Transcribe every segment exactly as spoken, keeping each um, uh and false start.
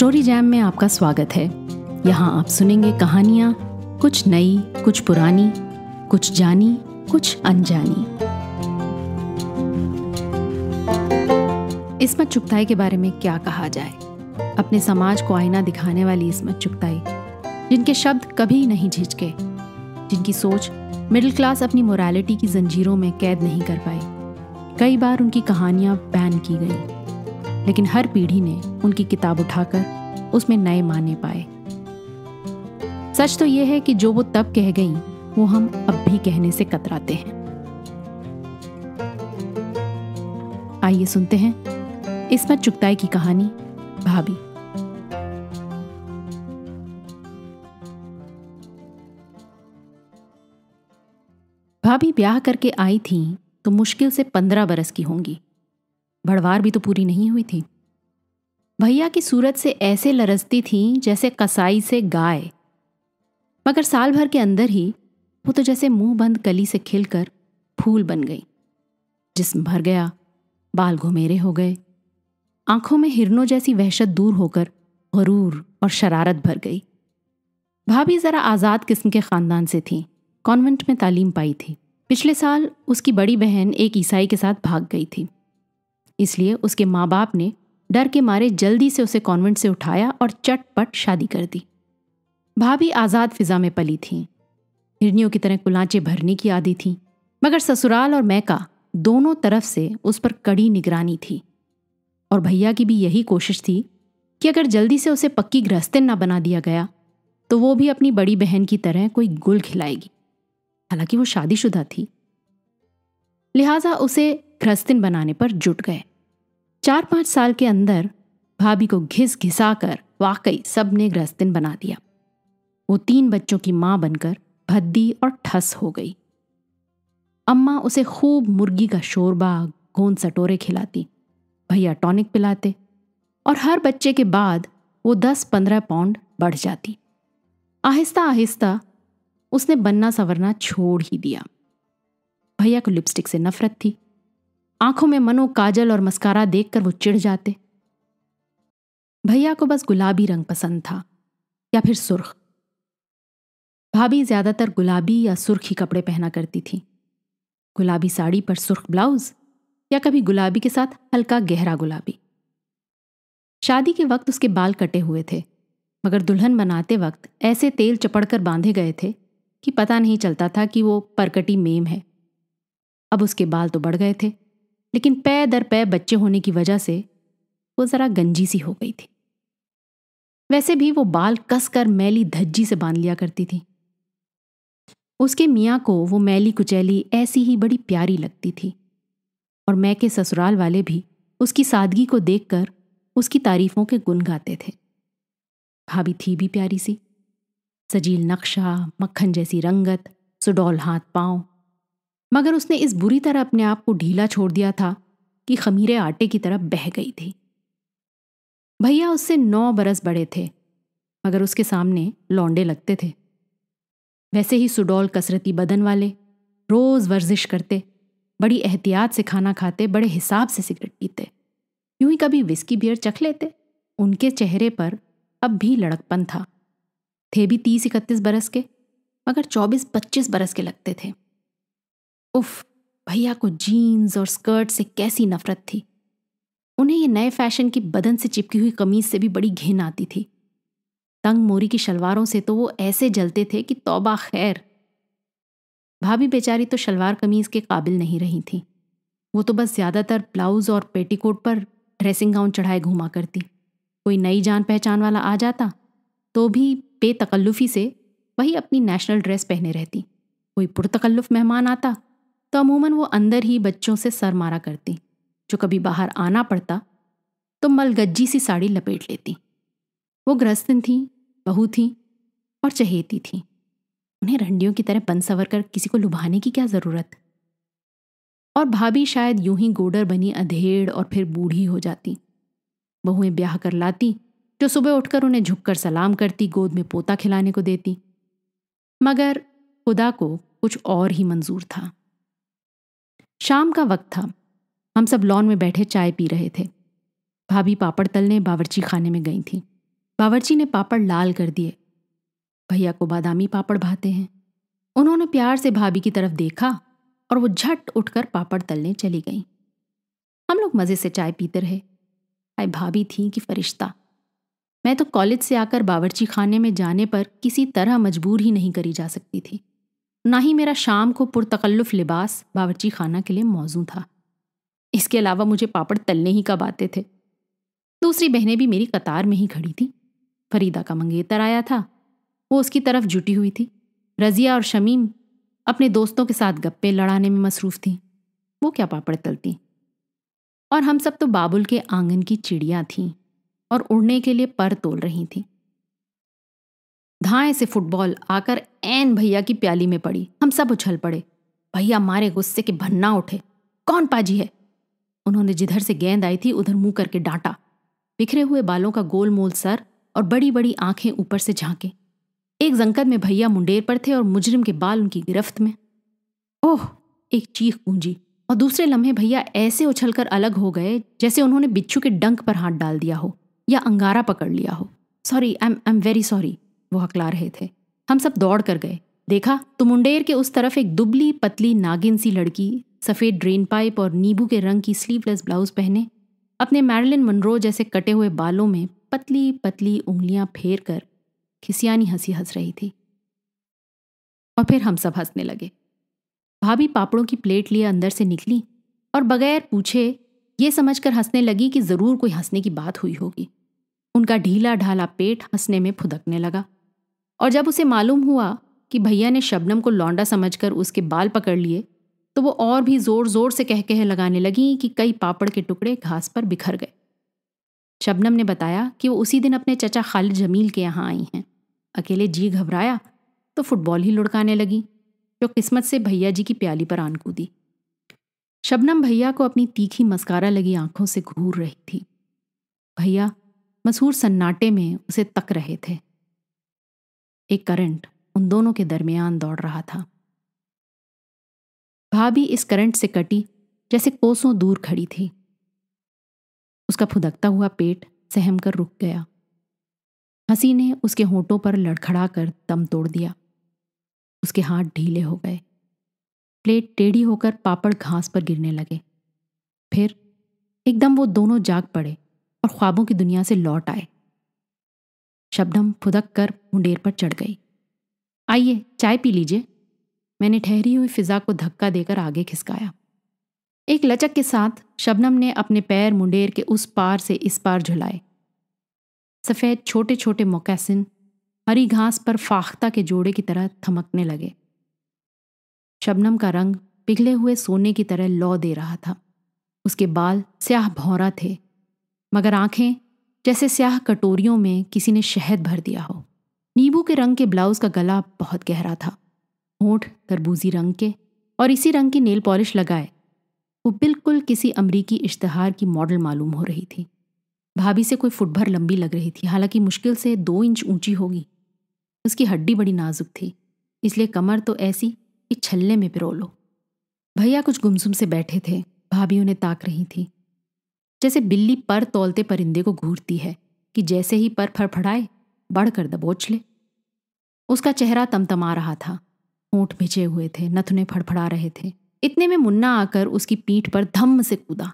Story jam में आपका स्वागत है। यहाँ आप सुनेंगे कहानियाँ, कुछ नई, कुछ पुरानी, कुछ जानी, कुछ अनजानी। इस्मत चुगताई के बारे में क्या कहा जाए। अपने समाज को आईना दिखाने वाली इस्मत चुगताई, जिनके शब्द कभी नहीं झिझके, जिनकी सोच मिडिल क्लास अपनी मोरालिटी की जंजीरों में कैद नहीं कर पाई। कई बार उनकी कहानियाँ बैन की गई, लेकिन हर पीढ़ी ने उनकी किताब उठाकर उसमें नए माने पाए। सच तो ये है कि जो वो तब कह गई वो हम अब भी कहने से कतराते हैं। आइए सुनते हैं इस्मत चुगताई की कहानी भाभी। भाभी ब्याह करके आई थीं तो मुश्किल से पंद्रह बरस की होंगी। भड़वार भी तो पूरी नहीं हुई थी। भैया की सूरत से ऐसे लरजती थीं जैसे कसाई से गाय, मगर साल भर के अंदर ही वो तो जैसे मुंह बंद कली से खिलकर फूल बन गई। जिस्म भर गया, बाल घुमेरे हो गए, आंखों में हिरनों जैसी वहशत दूर होकर गुरूर और शरारत भर गई। भाभी जरा आज़ाद किस्म के ख़ानदान से थीं, कॉन्वेंट में तालीम पाई थी। पिछले साल उसकी बड़ी बहन एक ईसाई के साथ भाग गई थी, इसलिए उसके माँ बाप ने डर के मारे जल्दी से उसे कॉन्वेंट से उठाया और चटपट शादी कर दी। भाभी आज़ाद फिजा में पली थीं, हिरनियों की तरह कुलांचे भरने की आदी थीं, मगर ससुराल और मैका दोनों तरफ से उस पर कड़ी निगरानी थी। और भैया की भी यही कोशिश थी कि अगर जल्दी से उसे पक्की गृहस्थिन ना बना दिया गया तो वो भी अपनी बड़ी बहन की तरह कोई गुल खिलाएगी। हालांकि वो शादीशुदा थी, लिहाजा उसे गृहस्थिन बनाने पर जुट गए। चार पाँच साल के अंदर भाभी को घिस घिसा कर वाकई सब ने गृहस्थिन बना दिया। वो तीन बच्चों की माँ बनकर भद्दी और ठस हो गई। अम्मा उसे खूब मुर्गी का शोरबा, गोंद सटोरे खिलाती, भैया टॉनिक पिलाते, और हर बच्चे के बाद वो दस पंद्रह पाउंड बढ़ जाती। आहिस्ता आहिस्ता उसने बनना संवरना छोड़ ही दिया। भैया को लिपस्टिक से नफरत थी, आंखों में मनो काजल और मस्कारा देखकर वो चिढ़ जाते। भैया को बस गुलाबी रंग पसंद था, या फिर सुर्ख। भाभी ज्यादातर गुलाबी या सुर्ख ही कपड़े पहना करती थी, गुलाबी साड़ी पर सुर्ख ब्लाउज, या कभी गुलाबी के साथ हल्का गहरा गुलाबी। शादी के वक्त उसके बाल कटे हुए थे, मगर दुल्हन बनाते वक्त ऐसे तेल चपड़कर बांधे गए थे कि पता नहीं चलता था कि वो परकटी मेम है। अब उसके बाल तो बढ़ गए थे, लेकिन पै दर पै बच्चे होने की वजह से वो ज़रा गंजी सी हो गई थी। वैसे भी वो बाल कसकर मैली धज्जी से बांध लिया करती थी। उसके मियाँ को वो मैली कुचैली ऐसी ही बड़ी प्यारी लगती थी, और मैं के ससुराल वाले भी उसकी सादगी को देखकर उसकी तारीफों के गुन गाते थे। भाभी थी भी प्यारी सी, सजील नक्शा, मक्खन जैसी रंगत, सुडौल हाथ पाँव, मगर उसने इस बुरी तरह अपने आप को ढीला छोड़ दिया था कि खमीरे आटे की तरह बह गई थी। भैया उससे नौ बरस बड़े थे, मगर उसके सामने लौंडे लगते थे। वैसे ही सुडौल कसरती बदन वाले, रोज़ वर्जिश करते, बड़ी एहतियात से खाना खाते, बड़े हिसाब से सिगरेट पीते, यूं ही कभी विस्की बियर चख लेते। उनके चेहरे पर अब भी लड़कपन था। थे भी तीस इकतीस बरस के, मगर चौबीस पच्चीस बरस के लगते थे। उफ, भैया को जीन्स और स्कर्ट से कैसी नफरत थी। उन्हें ये नए फैशन की बदन से चिपकी हुई कमीज से भी बड़ी घिन आती थी। तंग मोरी की शलवारों से तो वो ऐसे जलते थे कि तौबा खैर। भाभी बेचारी तो शलवार कमीज के काबिल नहीं रही थी, वो तो बस ज़्यादातर ब्लाउज और पेटीकोट पर ड्रेसिंग गाउन चढ़ाए घूमा करती। कोई नई जान पहचान वाला आ जाता तो भी बेतकल्लुफ़ी से वही अपनी नेशनल ड्रेस पहने रहती। कोई पुरतकल्लुफ़ मेहमान आता तो अमूमन वो अंदर ही बच्चों से सर मारा करती, जो कभी बाहर आना पड़ता तो मलगज्जी सी साड़ी लपेट लेती। वो गृहस्थिन थीं, बहू थीं और चहेती थीं। उन्हें रंडियों की तरह बन सवर कर किसी को लुभाने की क्या ज़रूरत। और भाभी शायद यूं ही गोडर बनी अधेड़ और फिर बूढ़ी हो जाती। बहुएं ब्याह कर लाती जो सुबह उठकर उन्हें झुककर सलाम करती, गोद में पोता खिलाने को देती, मगर खुदा को कुछ और ही मंजूर था। शाम का वक्त था, हम सब लॉन में बैठे चाय पी रहे थे। भाभी पापड़ तलने बावर्ची खाने में गई थी। बावर्ची ने पापड़ लाल कर दिए। भैया को बादामी पापड़ भाते हैं। उन्होंने प्यार से भाभी की तरफ देखा और वो झट उठकर पापड़ तलने चली गईं। हम लोग मज़े से चाय पीते रहे। आए भाभी थी कि फरिश्ता। मैं तो कॉलेज से आकर बावर्ची खाने में जाने पर किसी तरह मजबूर ही नहीं करी जा सकती थी, ना ही मेरा शाम को पुरतकल्लुफ़ लिबास बावर्ची खाना के लिए मौजू था। इसके अलावा मुझे पापड़ तलने ही कब आते थे। दूसरी बहनें भी मेरी कतार में ही खड़ी थीं। फरीदा का मंगेतर आया था, वो उसकी तरफ जुटी हुई थी। रज़िया और शमीम अपने दोस्तों के साथ गप्पे लड़ाने में मसरूफ़ थीं, वो क्या पापड़ तलती। और हम सब तो बाबुल के आंगन की चिड़िया थीं और उड़ने के लिए पर तोल रही थीं। धाएं से फुटबॉल आकर ऐन भैया की प्याली में पड़ी। हम सब उछल पड़े। भैया मारे गुस्से के भन्ना उठे, कौन पाजी है। उन्होंने जिधर से गेंद आई थी उधर मुंह करके डांटा। बिखरे हुए बालों का गोलमोल सर और बड़ी बड़ी आंखें ऊपर से झांके। एक जंकद में भैया मुंडेर पर थे और मुजरिम के बाल उनकी गिरफ्त में। ओह, एक चीख गूंजी और दूसरे लम्हे भैया ऐसे उछलकर अलग हो गए जैसे उन्होंने बिच्छू के डंक पर हाथ डाल दिया हो या अंगारा पकड़ लिया हो। Sorry, I am I am very sorry, वो हकला रहे थे। हम सब दौड़ कर गए। देखा तो मुंडेर के उस तरफ एक दुबली पतली नागिन सी लड़की, सफ़ेद ड्रेन पाइप और नींबू के रंग की स्लीवलेस ब्लाउज पहने, अपने मैरिलिन मनरो जैसे कटे हुए बालों में पतली पतली उंगलियां फेर कर खिसियानी हंसी हंस रही थी। और फिर हम सब हंसने लगे। भाभी पापड़ों की प्लेट लिए अंदर से निकली और बगैर पूछे ये समझकर हंसने लगी कि ज़रूर कोई हंसने की बात हुई होगी। उनका ढीला ढाला पेट हंसने में फुदकने लगा। और जब उसे मालूम हुआ कि भैया ने शबनम को लौंडा समझकर उसके बाल पकड़ लिए तो वो और भी ज़ोर ज़ोर से कहकहे लगाने लगी कि कई पापड़ के टुकड़े घास पर बिखर गए। शबनम ने बताया कि वो उसी दिन अपने चचा खालिद जमील के यहाँ आई हैं। अकेले जी घबराया तो फुटबॉल ही लुढ़काने लगी जो किस्मत से भैया जी की प्याली पर आन कूदी। शबनम भैया को अपनी तीखी मस्कारा लगी आंखों से घूर रही थी। भैया मसहूर सन्नाटे में उसे तक रहे थे। एक करंट उन दोनों के दरमियान दौड़ रहा था। भाभी इस करंट से कटी जैसे कोसों दूर खड़ी थी। उसका फुदकता हुआ पेट सहम कर रुक गया। हंसी ने उसके होंठों पर लड़खड़ा कर दम तोड़ दिया। उसके हाथ ढीले हो गए। प्लेट टेढ़ी होकर पापड़ घास पर गिरने लगे। फिर एकदम वो दोनों जाग पड़े और ख्वाबों की दुनिया से लौट आए। शबनम फुदक कर मुंडेर पर चढ़ गई। आइए चाय पी लीजिए। मैंने ठहरी हुई फिजा को धक्का देकर आगे खिसकाया। एक लचक के साथ शबनम ने अपने पैर मुंडेर के उस पार से इस पार झुलाए। सफ़ेद छोटे छोटे मोकासिन हरी घास पर फाख्ता के जोड़े की तरह थमकने लगे। शबनम का रंग पिघले हुए सोने की तरह लौ दे रहा था। उसके बाल स्याह भौरा थे मगर आंखें जैसे स्याह कटोरियों में किसी ने शहद भर दिया हो। नींबू के रंग के ब्लाउज़ का गला बहुत गहरा था। होंठ तरबूजी रंग के और इसी रंग की नेल पॉलिश लगाए वो बिल्कुल किसी अमरीकी इश्तहार की मॉडल मालूम हो रही थी। भाभी से कोई फुट भर लंबी लग रही थी, हालांकि मुश्किल से दो इंच ऊंची होगी। उसकी हड्डी बड़ी नाजुक थी, इसलिए कमर तो ऐसी कि छल्ले में पिरो लो। भैया कुछ गुमसुम से बैठे थे। भाभी उन्हें ताक रही थी जैसे बिल्ली पर तौलते परिंदे को घूरती है कि जैसे ही पर फड़फड़ाए बढ़कर दबोच ले। उसका चेहरा तमतमा रहा था, होंठ भिजे हुए थे, नथुने फड़फड़ा रहे थे। इतने में मुन्ना आकर उसकी पीठ पर धम्म से कूदा।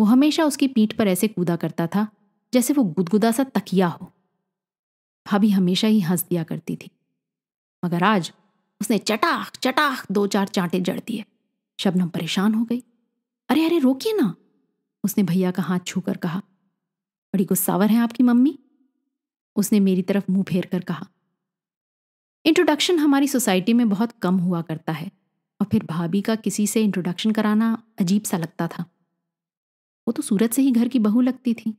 वो हमेशा उसकी पीठ पर ऐसे कूदा करता था जैसे वो गुदगुदा सा तकिया हो। भाभी हमेशा ही हंस दिया करती थी मगर आज उसने चटाख चटाख दो चार चांटे जड़ दिए। शबनम परेशान हो गई। अरे अरे रोकिए ना, उसने भैया का हाथ छूकर कहा। बड़ी गुस्सावर हैं आपकी मम्मी, उसने मेरी तरफ मुंह फेर कर कहा। इंट्रोडक्शन हमारी सोसाइटी में बहुत कम हुआ करता है और फिर भाभी का किसी से इंट्रोडक्शन कराना अजीब सा लगता था। वो तो सूरत से ही घर की बहू लगती थी।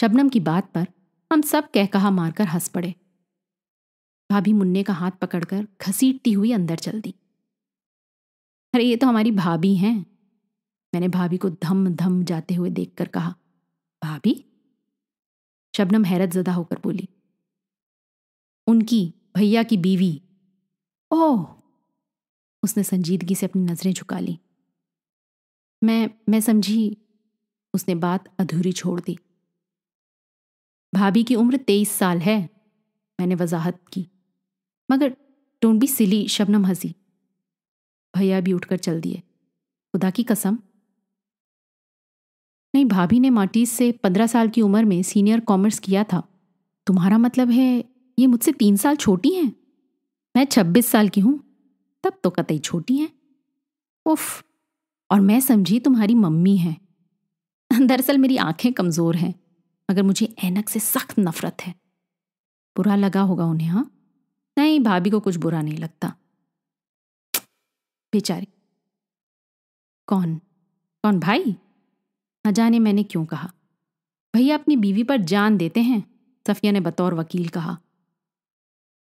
शबनम की बात पर हम सब कह कहा मारकर हंस पड़े। भाभी मुन्ने का हाथ पकड़कर घसीटती हुई अंदर चल दी। अरे ये तो हमारी भाभी हैं, मैंने भाभी को धम धम जाते हुए देखकर कहा। भाभी? शबनम हैरत ज़दा होकर बोली, उनकी भैया की बीवी। ओह, उसने संजीदगी से अपनी नजरें झुका ली। मैं मैं समझी, उसने बात अधूरी छोड़ दी। भाभी की उम्र तेईस साल है, मैंने वजाहत की। मगर डोंट बी सिली शबनम हंसी। भैया भी उठकर चल दिए। खुदा की कसम नहीं, भाभी ने मार्टिस से पंद्रह साल की उम्र में सीनियर कॉमर्स किया था। तुम्हारा मतलब है ये मुझसे तीन साल छोटी हैं? मैं छब्बीस साल की हूँ, तब तो कतई छोटी हैं। उफ, और मैं समझी तुम्हारी मम्मी है। दरअसल मेरी आंखें कमज़ोर हैं, मगर मुझे ऐनक से सख्त नफरत है। बुरा लगा होगा उन्हें? हाँ नहीं, भाभी को कुछ बुरा नहीं लगता। बेचारी। कौन कौन भाई? न जाने मैंने क्यों कहा। भैया अपनी बीवी पर जान देते हैं, सफिया ने बतौर वकील कहा।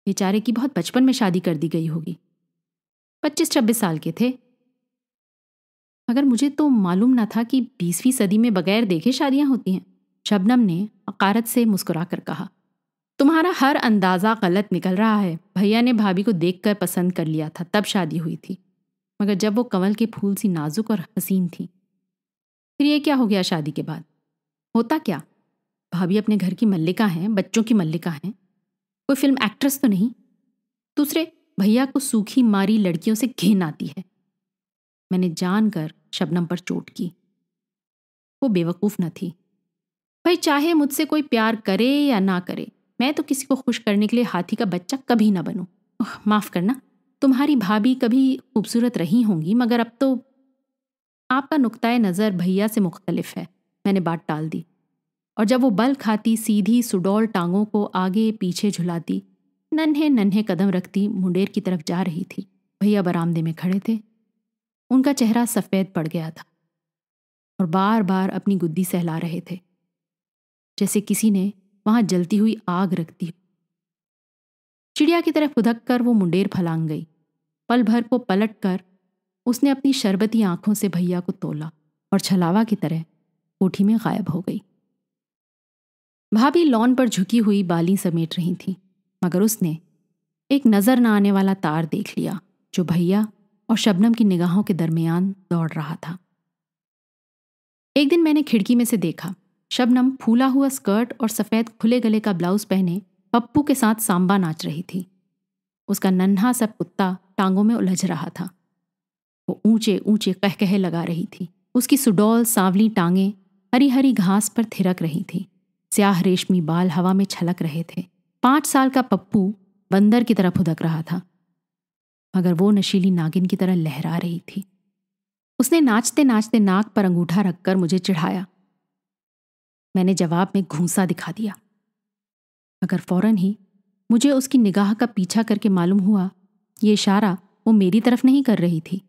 बेचारे की बहुत बचपन में शादी कर दी गई होगी, पच्चीस छब्बीस साल के थे। मगर मुझे तो मालूम ना था कि बीसवीं सदी में बगैर देखे शादियां होती हैं। शबनम ने अकारत से मुस्कुरा कर कहा। तुम्हारा हर अंदाज़ा गलत निकल रहा है। भैया ने भाभी को देखकर पसंद कर लिया था, तब शादी हुई थी। मगर जब वो कंवल के फूल सी नाजुक और हसीन थी। फिर ये क्या हो गया शादी के बाद? होता क्या, भाभी अपने घर की मल्लिका हैं, बच्चों की मल्लिका हैं, कोई फिल्म एक्ट्रेस तो नहीं। दूसरे, भैया को सूखी मारी लड़कियों से घिन आती है। मैंने जानकर शबनम पर चोट की। वो बेवकूफ़ न थी। भाई चाहे मुझसे कोई प्यार करे या ना करे, मैं तो किसी को खुश करने के लिए हाथी का बच्चा कभी ना बनूं। माफ़ करना, तुम्हारी भाभी कभी खूबसूरत रही होंगी, मगर अब तो आपका नुक्ताए नज़र भैया से मुख्तलिफ है, मैंने बात टाल दी। और जब वो बल खाती, सीधी सुडौल टांगों को आगे पीछे झुलाती, नन्हे नन्हे कदम रखती, मुंडेर की तरफ जा रही थी। भैया बरामदे में खड़े थे। उनका चेहरा सफ़ेद पड़ गया था और बार बार अपनी गुद्दी सहला रहे थे, जैसे किसी ने वहां जलती हुई आग रखती हुई। चिड़िया की तरफ उधक कर वो मुंडेर फलांग गई। पल भर को पलट कर उसने अपनी शरबती आंखों से भैया को तोला और छलावा की तरह कोठी में गायब हो गई। भाभी लॉन पर झुकी हुई बाली समेट रही थी, मगर उसने एक नज़र न आने वाला तार देख लिया जो भैया और शबनम की निगाहों के दरमियान दौड़ रहा था। एक दिन मैंने खिड़की में से देखा, शबनम फूला हुआ स्कर्ट और सफ़ेद खुले गले का ब्लाउज पहने पप्पू के साथ सांबा नाच रही थी। उसका नन्हा सा कुत्ता टांगों में उलझ रहा था। वो ऊंचे ऊंचे कहकहे लगा रही थी। उसकी सुडौल सांवली टांगें हरी हरी घास पर थिरक रही थीं। स्याह रेशमी बाल हवा में छलक रहे थे। पाँच साल का पप्पू बंदर की तरह फुदक रहा था, मगर वो नशीली नागिन की तरह लहरा रही थी। उसने नाचते नाचते नाक पर अंगूठा रखकर मुझे चिढ़ाया। मैंने जवाब में घूंसा दिखा दिया, मगर फौरन ही मुझे उसकी निगाह का पीछा करके मालूम हुआ ये इशारा वो मेरी तरफ नहीं कर रही थी।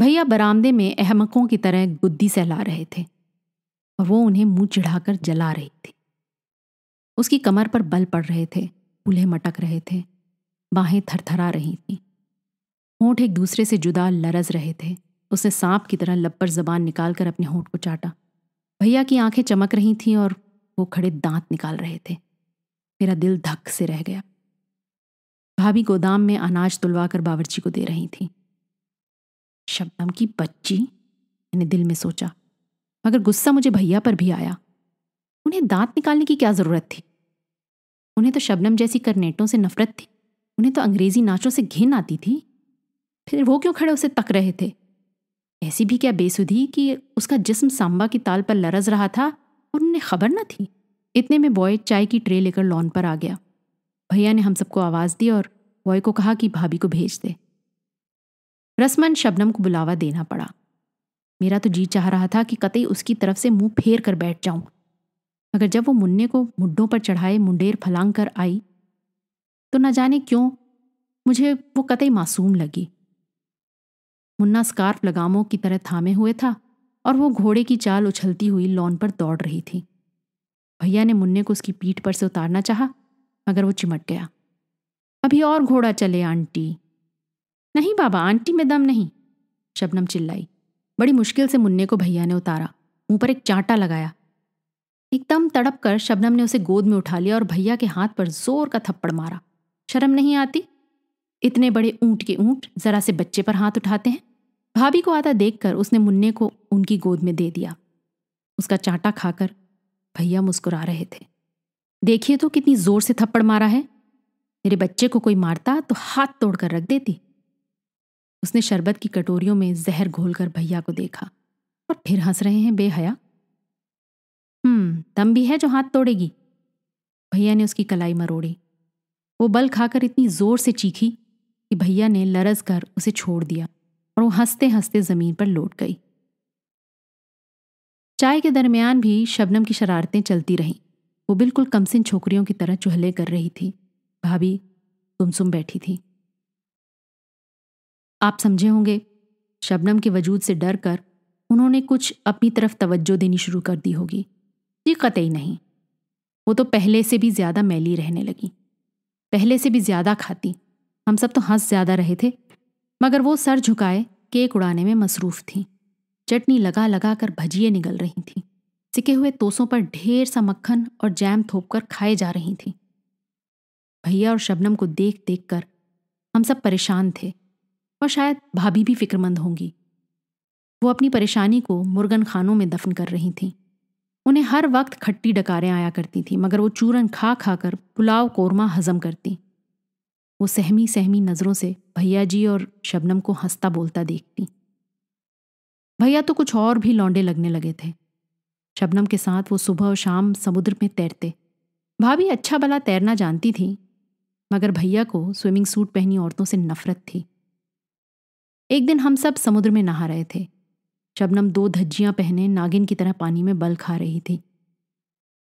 भैया बरामदे में अहमकों की तरह गुद्दी सहला रहे थे और वो उन्हें मुंह चिढ़ाकर जला रही थी। उसकी कमर पर बल पड़ रहे थे, कूल्हे मटक रहे थे, बाहें थरथरा रही थीं, होंठ एक दूसरे से जुदा लरज रहे थे। उसने सांप की तरह लब पर जबान निकालकर अपने होंठ को चाटा। भैया की आंखें चमक रही थीं और वो खड़े दांत निकाल रहे थे। मेरा दिल धक से रह गया। भाभी गोदाम में अनाज तुलवा कर बावर्ची को दे रही थी। शबनम की बच्ची, मैंने दिल में सोचा, मगर गुस्सा मुझे भैया पर भी आया। उन्हें दांत निकालने की क्या ज़रूरत थी? उन्हें तो शबनम जैसी करनेटों से नफरत थी। उन्हें तो अंग्रेजी नाचों से घिन आती थी। फिर वो क्यों खड़े उसे तक रहे थे? ऐसी भी क्या बेसुधी कि उसका जिस्म सांबा की ताल पर लरज रहा था और उन्हें खबर न थी। इतने में बॉय चाय की ट्रे लेकर लॉन पर आ गया। भैया ने हम सबको आवाज़ दी और बॉय को कहा कि भाभी को भेज दे। रस्मन शबनम को बुलावा देना पड़ा। मेरा तो जी चाह रहा था कि कतई उसकी तरफ से मुंह फेर कर बैठ जाऊं, मगर जब वो मुन्ने को मुड्ढों पर चढ़ाए मुंडेर फलांग कर आई तो न जाने क्यों मुझे वो कतई मासूम लगी। मुन्ना स्कार्फ लगामों की तरह थामे हुए था और वो घोड़े की चाल उछलती हुई लॉन पर दौड़ रही थी। भैया ने मुन्ने को उसकी पीठ पर से उतारना चाहा, मगर वो चिमट गया। अभी और घोड़ा चले आंटी। नहीं बाबा, आंटी में दम नहीं, शबनम चिल्लाई। बड़ी मुश्किल से मुन्ने को भैया ने उतारा, मुंह पर एक चांटा लगाया। एकदम तड़प कर शबनम ने उसे गोद में उठा लिया और भैया के हाथ पर जोर का थप्पड़ मारा। शर्म नहीं आती? इतने बड़े ऊंट के ऊंट जरा से बच्चे पर हाथ उठाते हैं। भाभी को आता देखकर उसने मुन्ने को उनकी गोद में दे दिया। उसका चांटा खाकर भैया मुस्कुरा रहे थे। देखिए तो कितनी जोर से थप्पड़ मारा है। मेरे बच्चे को कोई मारता तो हाथ तोड़कर रख देती। उसने शरबत की कटोरियों में जहर घोलकर भैया को देखा और फिर हंस रहे हैं बेहया। हम्म दम भी है जो हाथ तोड़ेगी। भैया ने उसकी कलाई मरोड़ी। वो बल खाकर इतनी जोर से चीखी कि भैया ने लरज कर उसे छोड़ दिया और वो हंसते हंसते जमीन पर लौट गई। चाय के दरमियान भी शबनम की शरारतें चलती रहीं। वो बिल्कुल कमसिन छोकरियों की तरह चूल्हे कर रही थी। भाभी गुमसुम बैठी थी। आप समझे होंगे, शबनम के वजूद से डर कर उन्होंने कुछ अपनी तरफ तवज्जो देनी शुरू कर दी होगी। ये कतई नहीं। वो तो पहले से भी ज्यादा मैली रहने लगी, पहले से भी ज्यादा खाती। हम सब तो हंस ज्यादा रहे थे, मगर वो सर झुकाए केक उड़ाने में मसरूफ थी। चटनी लगा लगा कर भजिए निगल रही थी। सिके हुए तोसों पर ढेर सा मक्खन और जैम थोप कर खाए जा रही थी। भैया और शबनम को देख देख कर हम सब परेशान थे और शायद भाभी भी फिक्रमंद होंगी। वो अपनी परेशानी को मुर्गन खानों में दफन कर रही थीं। उन्हें हर वक्त खट्टी डकारें आया करती थीं, मगर वो चूरन खा खा कर पुलाव कोरमा हजम करती। वो सहमी सहमी नजरों से भैया जी और शबनम को हंसता बोलता देखती। भैया तो कुछ और भी लौंडे लगने लगे थे। शबनम के साथ वो सुबह और शाम समुद्र में तैरते। भाभी अच्छा भला तैरना जानती थी, मगर भैया को स्विमिंग सूट पहनी औरतों से नफरत थी। एक दिन हम सब समुद्र में नहा रहे थे। शबनम दो धज्जियां पहने नागिन की तरह पानी में बल खा रही थी।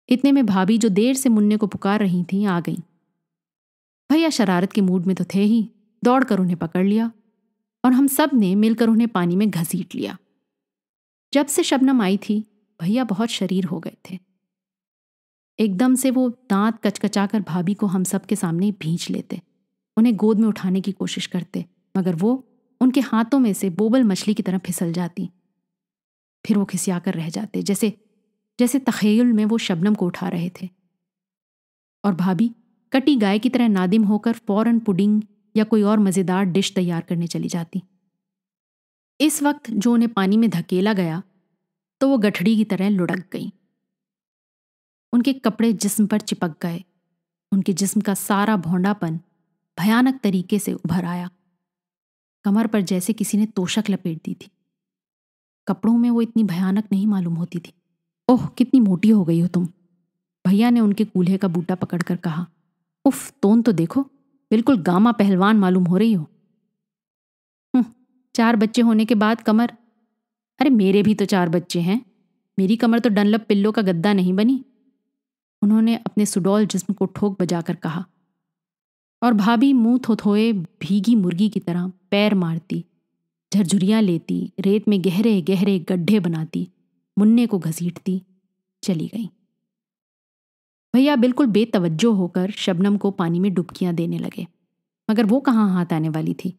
इतने में भाभी, जो देर से मुन्ने को पुकार रही थी, आ गईं। भैया शरारत के मूड में तो थे ही, दौड़कर उन्हें पकड़ लिया और हम सब ने मिलकर उन्हें पानी में घसीट लिया। जब से शबनम आई थी, भैया बहुत शरीर हो गए थे। एकदम से वो दांत कचकचाकर भाभी को हम सब के सामने भींच लेते। उन्हें गोद में उठाने की कोशिश करते, मगर वो उनके हाथों में से बोबल मछली की तरह फिसल जाती। फिर वो खिसियाकर रह जाते, जैसे जैसे तखय्युल में वो शबनम को उठा रहे थे। और भाभी कटी गाय की तरह नादिम होकर फौरन पुडिंग या कोई और मज़ेदार डिश तैयार करने चली जाती। इस वक्त जो उन्हें पानी में धकेला गया तो वो गठड़ी की तरह लुढ़क गई। उनके कपड़े जिस्म पर चिपक गए। उनके जिस्म का सारा भोंडापन भयानक तरीके से उभर आया। कमर पर जैसे किसी ने तोशक लपेट दी थी। कपड़ों में वो इतनी भयानक नहीं मालूम होती थी। ओह कितनी मोटी हो गई हो तुम, भैया ने उनके कूल्हे का बूटा पकड़कर कहा। उफ तोन तो देखो, बिल्कुल गामा पहलवान मालूम हो रही हो। चार बच्चे होने के बाद कमर। अरे मेरे भी तो चार बच्चे हैं, मेरी कमर तो डनलप पिल्लों का गद्दा नहीं बनी। उन्होंने अपने सुडौल जिस्म को ठोक बजाकर कहा। और भाभी मुंह थोथोए भीगी मुर्गी की तरह पैर मारती, झरझुरियां लेती, रेत में गहरे गहरे गड्ढे बनाती, मुन्ने को घसीटती चली गई। भैया बिल्कुल बेतवज्जो होकर शबनम को पानी में डुबकियां देने लगे, मगर वो कहाँ हाथ आने वाली थी।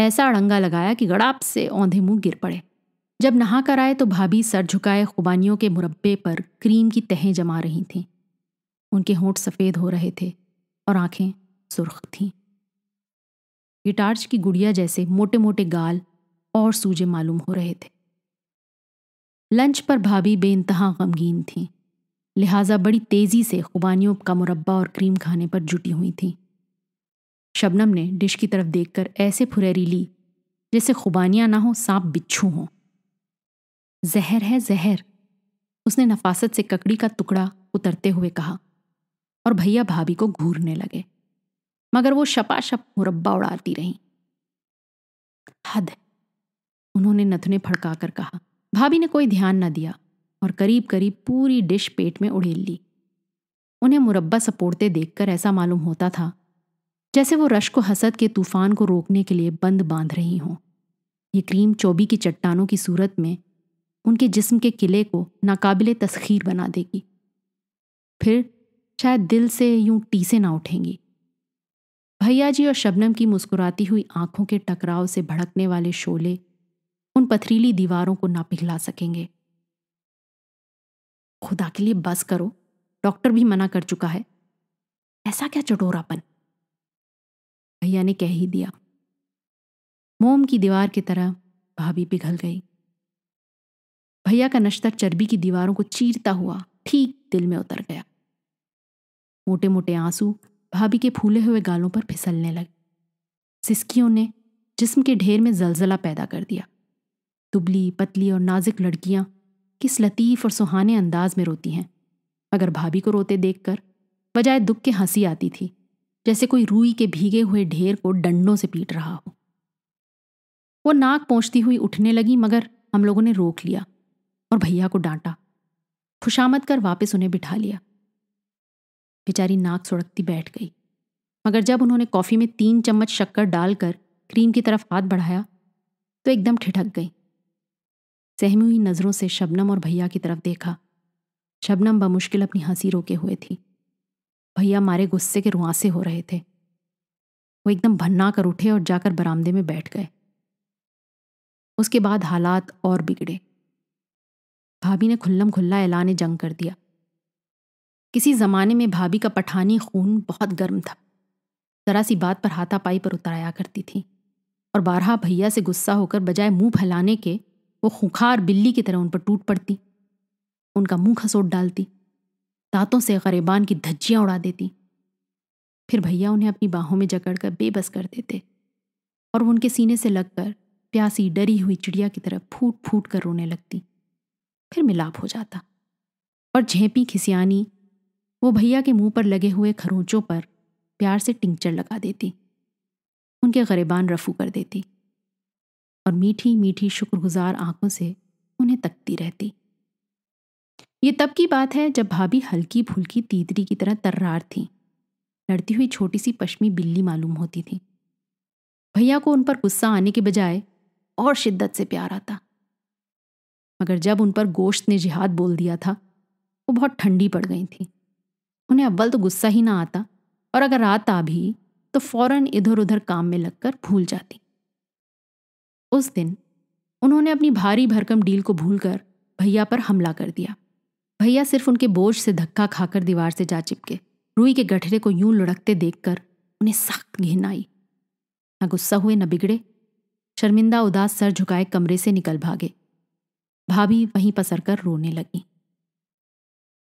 ऐसा अड़ंगा लगाया कि गड़ाप से औंधे मुंह गिर पड़े। जब नहा कर आए तो भाभी सर झुकाए खुबानियों के मुरब्बे पर क्रीम की तहें जमा रही थीं। उनके होंठ सफ़ेद हो रहे थे और आंखें सुर्ख थीं। गिटार्च की गुड़िया जैसे मोटे मोटे गाल और सूजे मालूम हो रहे थे। लंच पर भाभी बेइंतहा गमगीन थीं, लिहाजा बड़ी तेज़ी से खुबानियों का मुरब्बा और क्रीम खाने पर जुटी हुई थीं। शबनम ने डिश की तरफ देखकर ऐसे फुरैरी ली जैसे खुबानियाँ ना हो, सांप बिच्छू हों। जहर है जहर, उसने नफासत से ककड़ी का टुकड़ा उतरते हुए कहा और भैया भाभी को घूरने लगे, मगर वो शपाशप मुरब्बा उड़ाती रहीं। हद है, उन्होंने नथुने फड़काकर कहा। भाभी ने कोई ध्यान न दिया और करीब करीब पूरी डिश पेट में उड़ेल ली। उन्हें मुरब्बा सपोड़ते देखकर ऐसा मालूम होता था जैसे वो रश्क हसद के तूफान को रोकने के लिए बंद बांध रही हों। ये क्रीम चोबी की चट्टानों की सूरत में उनके जिस्म के किले को नाकाबिले तस्खीर बना देगी। फिर शायद दिल से यूं टीसे ना उठेंगी। भैया जी और शबनम की मुस्कुराती हुई आंखों के टकराव से भड़कने वाले शोले उन पथरीली दीवारों को ना पिघला सकेंगे। खुदा के लिए बस करो, डॉक्टर भी मना कर चुका है। ऐसा क्या चटोरापन, भैया ने कह ही दिया। मोम की दीवार की तरह भाभी पिघल गई। भैया का नश्तर चर्बी की दीवारों को चीरता हुआ ठीक दिल में उतर गया। मोटे मोटे आंसू भाभी के फूले हुए गालों पर फिसलने लगे। सिसकियों ने जिस्म के ढेर में जलजला पैदा कर दिया। दुबली पतली और नाजुक लड़कियां किस लतीफ़ और सुहाने अंदाज में रोती हैं, मगर भाभी को रोते देखकर बजाय दुख के हंसी आती थी, जैसे कोई रूई के भीगे हुए ढेर को डंडों से पीट रहा हो। वो नाक पोंछती हुई उठने लगी, मगर हम लोगों ने रोक लिया और भैया को डांटा, खुशामद कर वापस उन्हें बिठा लिया। बेचारी नाक सुड़कती बैठ गई, मगर जब उन्होंने कॉफ़ी में तीन चम्मच शक्कर डालकर क्रीम की तरफ हाथ बढ़ाया तो एकदम ठिठक गई। सहमी हुई नज़रों से शबनम और भैया की तरफ देखा। शबनम बमुश्किल अपनी हंसी रोके हुए थी। भैया मारे गुस्से के रुआंसे हो रहे थे। वो एकदम भन्ना कर उठे और जाकर बरामदे में बैठ गए। उसके बाद हालात और बिगड़े। भाभी ने खुल्लम खुल्ला ऐलान जंग कर दिया। किसी ज़माने में भाभी का पठानी खून बहुत गर्म था, ज़रा सी बात पर हाथापाई पर उतराया करती थी और बारहा भैया से गुस्सा होकर बजाय मुंह फैलाने के वो खुखार बिल्ली की तरह उन पर टूट पड़ती, उनका मुंह खसोट डालती, दांतों से गरीबान की धज्जियां उड़ा देती। फिर भैया उन्हें अपनी बाहों में जकड़कर बेबस कर देते और वो उनके सीने से लगकर प्यासी डरी हुई चिड़िया की तरह फूट फूट कर रोने लगती। फिर मिलाप हो जाता और झेंपी खिसियानी वो भैया के मुंह पर लगे हुए खरोंचों पर प्यार से टिंचर लगा देती, उनके गरीबान रफू कर देती और मीठी मीठी शुक्रगुजार आंखों से उन्हें तकती रहती। ये तब की बात है जब भाभी हल्की फुल्की तीतरी की तरह तर्रार थी, लड़ती हुई छोटी सी पश्मी बिल्ली मालूम होती थी। भैया को उन पर गुस्सा आने के बजाय और शिद्दत से प्यार आता, मगर जब उन पर गोश्त ने जिहाद बोल दिया था वो बहुत ठंडी पड़ गई थी। उन्हें अव्वल तो गुस्सा ही ना आता और अगर आता भी तो फौरन इधर उधर काम में लगकर भूल जाती। उस दिन उन्होंने अपनी भारी भरकम डील को भूलकर भैया पर हमला कर दिया। भैया सिर्फ उनके बोझ से धक्का खाकर दीवार से जा चिपके। रूई के गठरे को यूं लुढ़कते देखकर उन्हें सख्त घिन आई। न गुस्सा हुए न बिगड़े, शर्मिंदा उदास सर झुकाए कमरे से निकल भागे। भाभी वहीं पसर कर रोने लगी।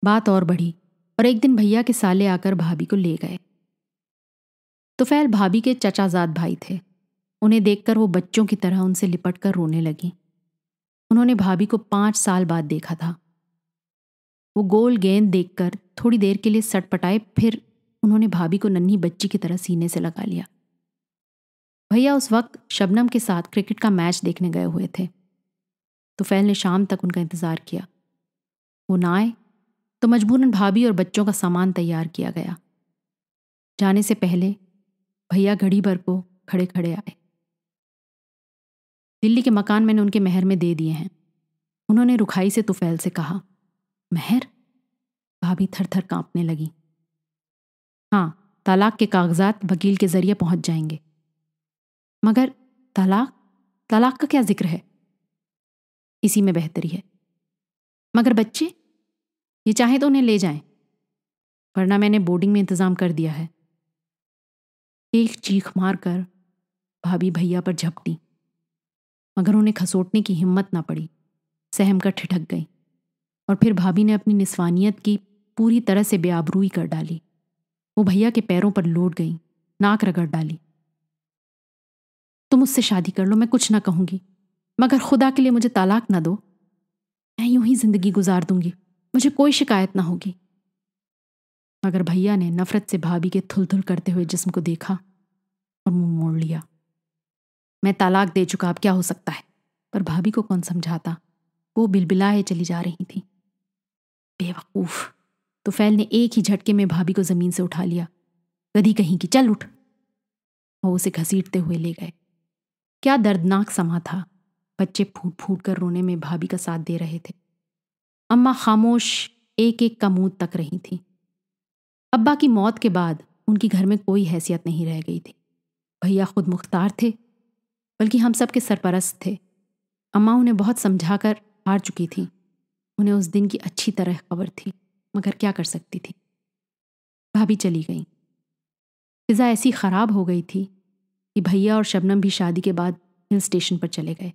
बात और बढ़ी और एक दिन भैया के साले आकर भाभी को ले गए। तुफैल भाभी के चचाजाद भाई थे। उन्हें देखकर वो बच्चों की तरह उनसे लिपट कर रोने लगी। उन्होंने भाभी को पाँच साल बाद देखा था। वो गोल गेंद देखकर थोड़ी देर के लिए सटपटाए, फिर उन्होंने भाभी को नन्ही बच्ची की तरह सीने से लगा लिया। भैया उस वक्त शबनम के साथ क्रिकेट का मैच देखने गए हुए थे। तुफैल ने शाम तक उनका इंतज़ार किया, वो ना आए तो मजबूरन भाभी और बच्चों का सामान तैयार किया गया। जाने से पहले भैया घड़ी भर को खड़े खड़े आए। दिल्ली के मकान मैंने उनके महर में दे दिए हैं, उन्होंने रुखाई से तुफैल से कहा। महर? भाभी थर थर कांपने लगी। हाँ, तलाक के कागजात वकील के जरिए पहुंच जाएंगे। मगर तलाक तलाक का क्या जिक्र है? इसी में बेहतरी है। मगर बच्चे? ये चाहे तो उन्हें ले जाएं, वरना मैंने बोर्डिंग में इंतजाम कर दिया है। एक चीख मार कर भाभी भैया पर झपटी, मगर उन्हें खसोटने की हिम्मत ना पड़ी, सहम कर ठिठक गई और फिर भाभी ने अपनी निस्वानियत की पूरी तरह से बेआबरूई कर डाली। वो भैया के पैरों पर लोट गई, नाक रगड़ डाली। तुम उससे शादी कर लो, मैं कुछ ना कहूँगी, मगर खुदा के लिए मुझे तलाक ना दो। मैं यूं ही जिंदगी गुजार दूंगी, मुझे कोई शिकायत ना होगी। मगर भैया ने नफरत से भाभी के थुलथुल करते हुए जिस्म को देखा और मुंह मोड़ लिया। मैं तलाक दे चुका, अब क्या हो सकता है? पर भाभी को कौन समझाता, वो बिलबिलाए चली जा रही थी। बेवकूफ! तुफैल ने एक ही झटके में भाभी को जमीन से उठा लिया। गधी कहीं की, चल उठ! वो उसे घसीटते हुए ले गए। क्या दर्दनाक समा था। बच्चे फूट फूट कर रोने में भाभी का साथ दे रहे थे। अम्मा खामोश एक एक का मुंह तक रही थी। अब्बा की मौत के बाद उनकी घर में कोई हैसियत नहीं रह गई थी। भैया खुद मुख्तार थे, बल्कि हम सब के सरपरस्त थे। अम्मा उन्हें बहुत समझा कर हार चुकी थी। उन्हें उस दिन की अच्छी तरह खबर थी, मगर क्या कर सकती थी। भाभी चली गई। फिजा ऐसी ख़राब हो गई थी कि भैया और शबनम भी शादी के बाद हिल स्टेशन पर चले गए।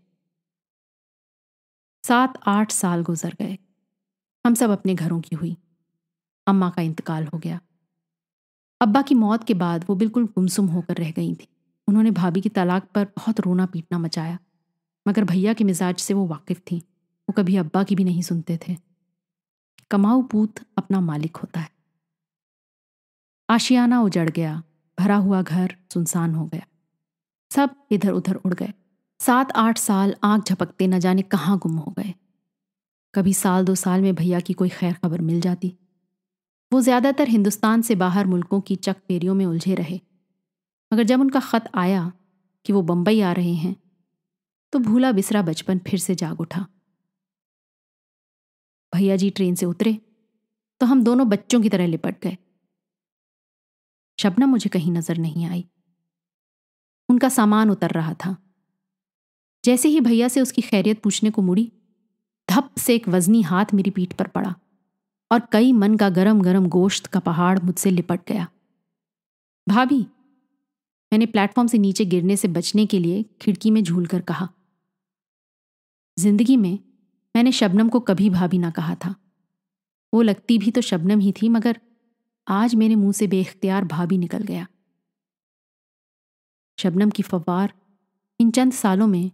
सात आठ साल गुजर गए। हम सब अपने घरों की हुई। अम्मा का इंतकाल हो गया। अब्बा की मौत के बाद वो बिल्कुल गुमसुम होकर रह गई थी। उन्होंने भाभी की तलाक पर बहुत रोना पीटना मचाया, मगर भैया के मिजाज से वो वाकिफ थीं। वो कभी अब्बा की भी नहीं सुनते थे। कमाऊ पूत अपना मालिक होता है। आशियाना उजड़ गया, भरा हुआ घर सुनसान हो गया, सब इधर उधर उड़ गए। सात आठ साल आँख झपकते न जाने कहाँ गुम हो गए। कभी साल दो साल में भैया की कोई खैर खबर मिल जाती। वो ज़्यादातर हिंदुस्तान से बाहर मुल्कों की चक फेरियों में उलझे रहे, मगर जब उनका ख़त आया कि वो बम्बई आ रहे हैं, तो भूला बिसरा बचपन फिर से जाग उठा। भैया जी ट्रेन से उतरे तो हम दोनों बच्चों की तरह लिपट गए। शबना मुझे कहीं नजर नहीं आई। उनका सामान उतर रहा था। जैसे ही भैया से उसकी खैरियत पूछने को मुड़ी, धप से एक वजनी हाथ मेरी पीठ पर पड़ा और कई मन का गरम गरम गोश्त का पहाड़ मुझसे लिपट गया। भाभी, मैंने प्लेटफॉर्म से नीचे गिरने से बचने के लिए खिड़की में झूलकर कहा। जिंदगी में मैंने शबनम को कभी भाभी ना कहा था। वो लगती भी तो शबनम ही थी, मगर आज मेरे मुंह से बेइख्तियार भाभी निकल गया। शबनम की फवार इन चंद सालों में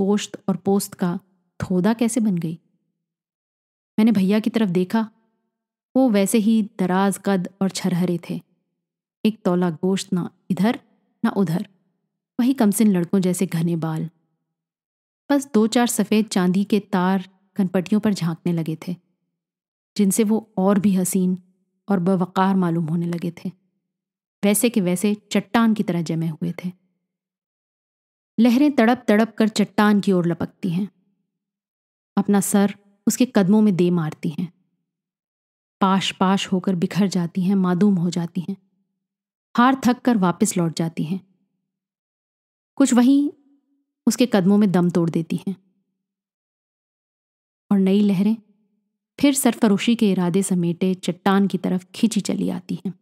गोश्त और पोस्त का थोड़ा कैसे बन गई। मैंने भैया की तरफ देखा। वो वैसे ही दराज कद और छरहरे थे। एक तौला गोश्त ना इधर ना उधर, वही कमसिन लड़कों जैसे घने बाल, बस दो चार सफ़ेद चांदी के तार कनपटियों पर झांकने लगे थे, जिनसे वो और भी हसीन और बवकार मालूम होने लगे थे। वैसे के वैसे चट्टान की तरह जमे हुए थे। लहरें तड़प तड़प कर चट्टान की ओर लपकती हैं, अपना सर उसके कदमों में दे मारती हैं, पाश पाश होकर बिखर जाती हैं, मादूम हो जाती हैं, हार थक कर वापस लौट जाती हैं। कुछ वहीं उसके कदमों में दम तोड़ देती हैं, और नई लहरें फिर सरफरोशी के इरादे समेटे चट्टान की तरफ खींची चली आती हैं।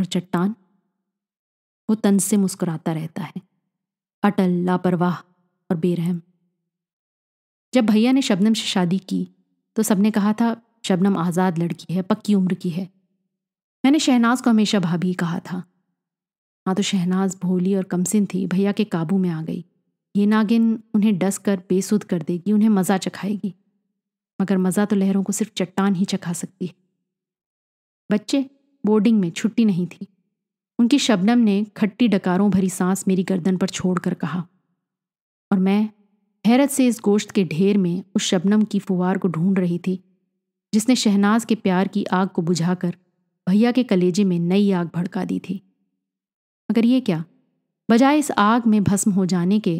और चट्टान वो तन से मुस्कुराता रहता है, अटल, लापरवाह और बेरहम। जब भैया ने शबनम से शादी की तो सबने कहा था, शबनम आज़ाद लड़की है, पक्की उम्र की है। मैंने शहनाज को हमेशा भाभी कहा था। हाँ, तो शहनाज भोली और कमसिन थी, भैया के काबू में आ गई। ये नागिन उन्हें डस कर बेसुध कर देगी, उन्हें मज़ा चखाएगी, मगर मज़ा तो लहरों को सिर्फ चट्टान ही चखा सकती है। बच्चे बोर्डिंग में छुट्टी नहीं थी उनकी। शबनम ने खट्टी डकारों भरी सांस मेरी गर्दन पर छोड़कर कहा, और मैं हैरत से इस गोश्त के ढेर में उस शबनम की फुवार को ढूंढ रही थी, जिसने शहनाज के प्यार की आग को बुझाकर भैया के कलेजे में नई आग भड़का दी थी। मगर ये क्या, बजाय इस आग में भस्म हो जाने के,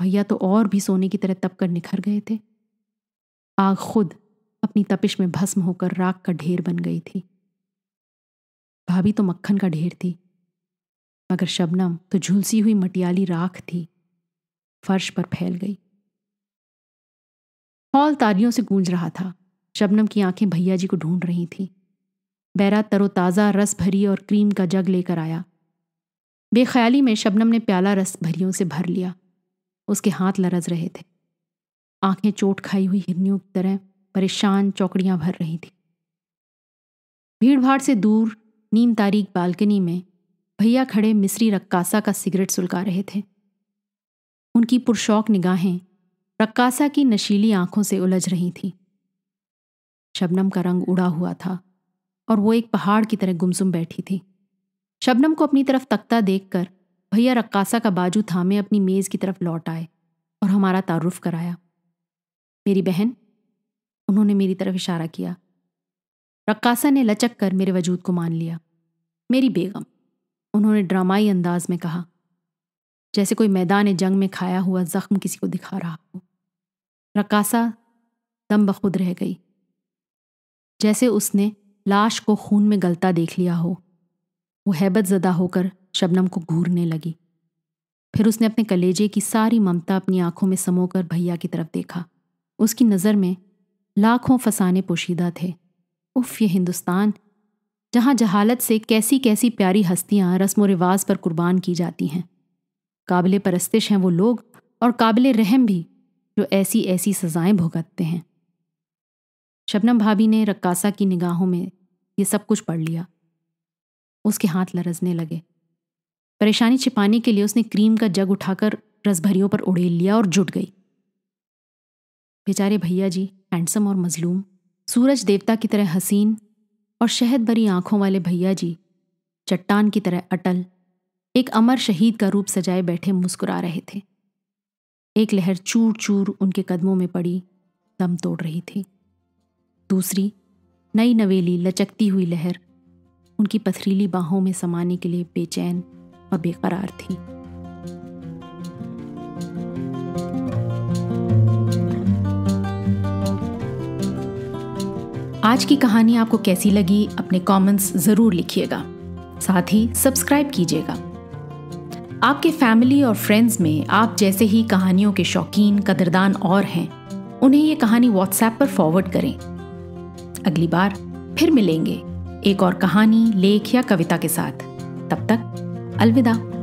भैया तो और भी सोने की तरह तपकर निखर गए थे। आग खुद अपनी तपिश में भस्म होकर राख का ढेर बन गई थी। भाभी तो मक्खन का ढेर थी, मगर शबनम तो झुलसी हुई मटियाली राख थी, फर्श पर फैल गई। हॉल तालियों से गूंज रहा था। शबनम की आंखें भैया जी को ढूंढ रही थीं। बैरा तरोताज़ा रस भरी और क्रीम का जग लेकर आया। बेख्याली में शबनम ने प्याला रस भरियों से भर लिया। उसके हाथ लरज रहे थे। आंखें चोट खाई हुई हिरनियों की तरह परेशान चौकड़ियां भर रही थी। भीड़ भाड़ से दूर नीम तारीक बालकनी में भैया खड़े मिस्री रक्कासा का सिगरेट सुलगा रहे थे। उनकी पुरशौक निगाहें रक्कासा की नशीली आंखों से उलझ रही थीं। शबनम का रंग उड़ा हुआ था और वो एक पहाड़ की तरह गुमसुम बैठी थी। शबनम को अपनी तरफ तकता देखकर भैया रक्कासा का बाजू थामे अपनी मेज की तरफ लौट आए और हमारा तारुफ कराया। मेरी बहन, उन्होंने मेरी तरफ इशारा किया। रक्कासा ने लचक कर मेरे वजूद को मान लिया। मेरी बेगम, उन्होंने ड्रामाई अंदाज में कहा, जैसे कोई मैदान जंग में खाया हुआ जख्म किसी को दिखा रहा हो। रक्कासा दम बखुद रह गई, जैसे उसने लाश को खून में गलता देख लिया हो। वो हैबत ज़दा होकर शबनम को घूरने लगी। फिर उसने अपने कलेजे की सारी ममता अपनी आंखों में समोकर भैया की तरफ देखा। उसकी नज़र में लाखों फसाने पोशीदा थे। उफ़, ये हिंदुस्तान, जहाँ जहालत से कैसी कैसी प्यारी हस्तियाँ रस्म व रिवाज पर कुर्बान की जाती हैं। काबिल परस्तिश हैं वो लोग, और काबिल रहम भी, जो ऐसी ऐसी सज़ाएँ भुगतते हैं। शबनम भाभी ने रक्कासा की निगाहों में ये सब कुछ पढ़ लिया उसके हाथ लरजने लगे। परेशानी छिपाने के लिए उसने क्रीम का जग उठाकर रसभरियों पर उड़ेल लिया और जुट गई। बेचारे भैया जी, हैंडसम और मजलूम, सूरज देवता की तरह हसीन और शहद भरी आंखों वाले भैया जी चट्टान की तरह अटल, एक अमर शहीद का रूप सजाए बैठे मुस्कुरा रहे थे। एक लहर चूर चूर उनके कदमों में पड़ी, दम तोड़ रही थी। दूसरी नई नवेली लचकती हुई लहर उनकी पथरीली बाहों में समाने के लिए बेचैन और बेकरार थी। आज की कहानी आपको कैसी लगी, अपने कमेंट्स जरूर लिखिएगा। साथ ही सब्सक्राइब कीजिएगा। आपके फैमिली और फ्रेंड्स में आप जैसे ही कहानियों के शौकीन कदरदान और हैं, उन्हें ये कहानी व्हाट्सएप पर फॉरवर्ड करें। अगली बार फिर मिलेंगे एक और कहानी, लेख या कविता के साथ। तब तक अलविदा।